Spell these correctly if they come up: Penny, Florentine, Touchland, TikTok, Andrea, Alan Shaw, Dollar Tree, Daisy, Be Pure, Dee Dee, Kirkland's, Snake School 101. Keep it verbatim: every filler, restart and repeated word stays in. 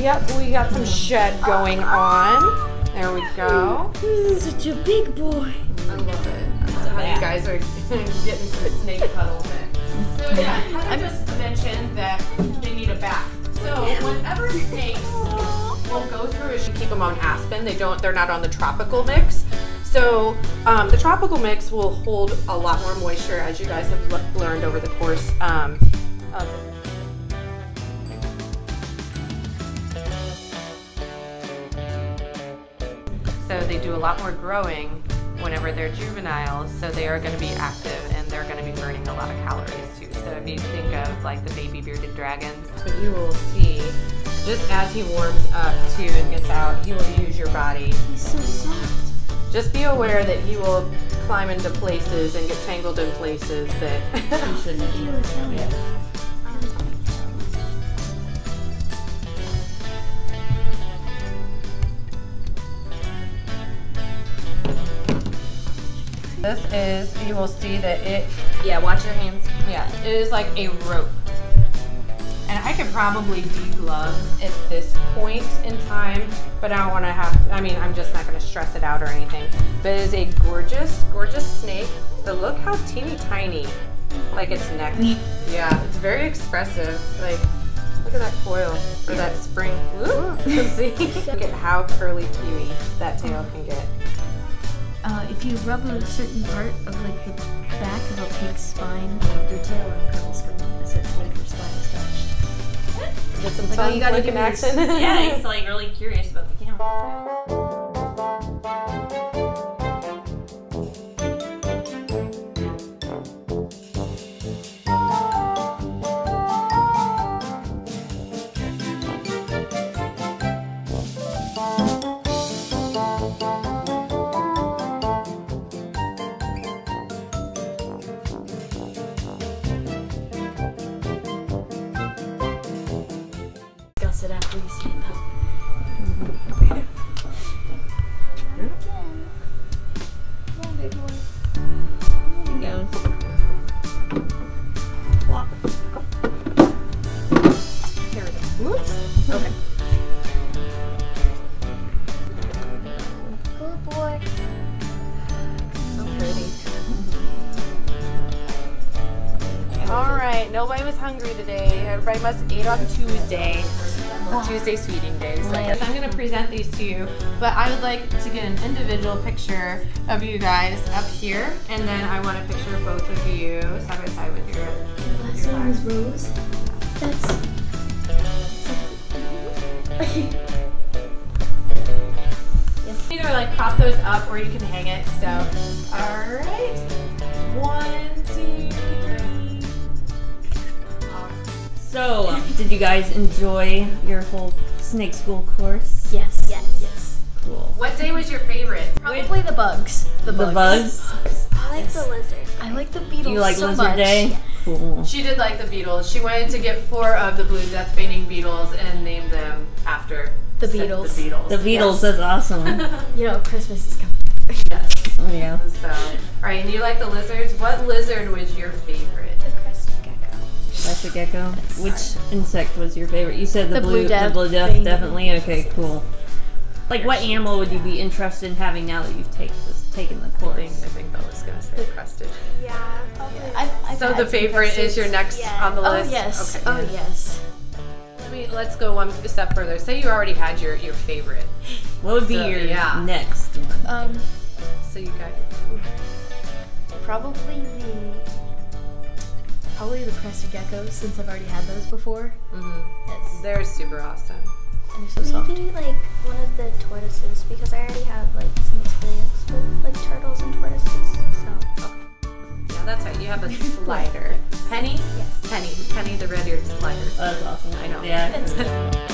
Yep, we got some shed going on. There we go. He's such a big boy. I love it. I love how you guys are getting some snake cuddle in. So yeah, Heather just mentioned that they need a bath. So whenever snakes will go through, you keep them on Aspen. They don't. They're not on the tropical mix. So um, the tropical mix will hold a lot more moisture, as you guys have learned over the course um, of. So they do a lot more growing whenever they're juveniles, so they are going to be active and they're going to be burning a lot of calories too. So if you think of like the baby bearded dragons, what you will see, just as he warms up too and gets out, he will use your body. He's so soft. Just be aware that he will climb into places and get tangled in places that he shouldn't be. Yeah. This is, you will see that it, yeah, watch your hands. Yeah, it is like a rope. And I could probably de-glove at this point in time, but I don't want to have, I mean, I'm just not going to stress it out or anything. But it is a gorgeous, gorgeous snake. But look how teeny tiny, like its neck. Yeah, it's very expressive. Like, look at that coil, or that spring. Ooh, see? Look at how curly-cuey that tail can get. Uh, if you rub a certain part of like the back of a pig's spine, like your tail uncurls from a certain way your spine is touched. Get some like fun, you gotta do action. Yeah, he's like really curious about the camera. It after you stand up. There we go. Oops. Okay. Good boy. So pretty. All right. Nobody was hungry today. Everybody must have ate on Tuesday. Tuesday sweeting days. So I guess I'm going to present these to you, but I would like to get an individual picture of you guys up here, and then I want a picture of both of you side by side with your. Last name is Rose. That's. Yes. Either like pop those up, or you can hang it. So, all right, one, two, three. All right. So, did you guys enjoy your whole Snake School course? Yes. Yes. Yes. Cool. What day was your favorite? Probably the bugs. The bugs. The bugs? bugs. I like yes. the lizard. I like the beetles. You like so lizard much. day? Yes. Cool. She did like the beetles. She wanted to get four of the blue death-baiting beetles and name them after the beetles. The beetles. The beetles. Yes. That's awesome. You know, Christmas is coming. Yes. Oh, yeah. So, all right. And you like the lizards? What lizard was your favorite? That's a gecko. Which insect was your favorite? You said the, the blue, blue death. The blue death, definitely. Okay, cool. Like, what animal would you be interested in having now that you've take this, taken the course? I think, I think that was gonna say crusted. Yeah. Probably. Yeah. I've, I've so the favorite is your next yeah. on the list. Oh yes. Okay. Oh yes. Let me let's go one step further. Say you already had your your favorite. What would be so, your yeah. next one? Um. So you got your, probably the. Probably the crested geckos, since I've already had those before. Mm-hmm. Yes. They're super awesome. And they're so soft. Maybe like one of the tortoises, because I already have like some experience with like turtles and tortoises. So. Okay. Yeah, that's right. You have a slider. Penny? Yes. Penny. Penny the red-eared slider. Oh, that's awesome. I know. Yeah.